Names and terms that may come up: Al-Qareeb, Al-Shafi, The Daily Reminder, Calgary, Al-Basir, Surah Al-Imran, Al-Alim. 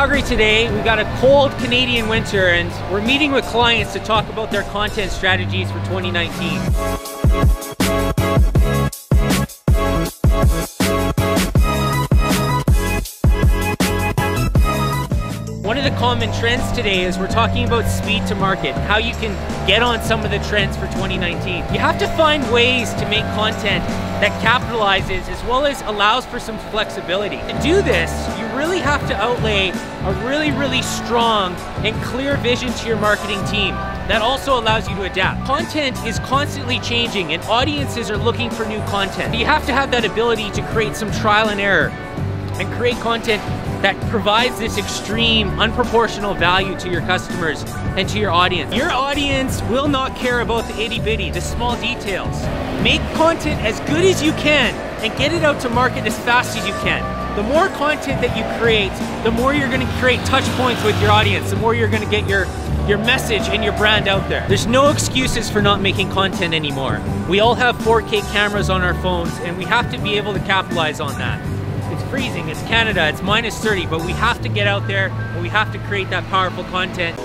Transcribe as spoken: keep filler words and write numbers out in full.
Calgary today. We've got a cold Canadian winter and we're meeting with clients to talk about their content strategies for twenty nineteen. One of the common trends today is we're talking about speed to market, how you can get on some of the trends for twenty nineteen. You have to find ways to make content that capitalizes as well as allows for some flexibility. To do this, you really have to outlay a really, really strong and clear vision to your marketing team that also allows you to adapt. Content is constantly changing and audiences are looking for new content. You have to have that ability to create some trial and error and create content that provides this extreme, unproportional value to your customers and to your audience. Your audience will not care about the itty-bitty, the small details. Make content as good as you can and get it out to market as fast as you can. The more content that you create, the more you're gonna create touch points with your audience, the more you're gonna get your, your message and your brand out there. There's no excuses for not making content anymore. We all have four K cameras on our phones and we have to be able to capitalize on that. It's freezing, it's Canada, it's minus thirty, but we have to get out there and we have to create that powerful content.